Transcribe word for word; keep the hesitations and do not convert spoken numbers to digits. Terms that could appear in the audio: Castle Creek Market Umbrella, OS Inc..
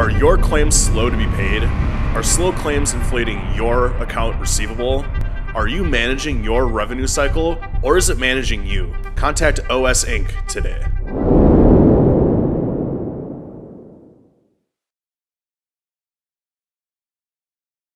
Are your claims slow to be paid? Are slow claims inflating your account receivable? Are you managing your revenue cycle, or is it managing you? Contact O S Incorporated today.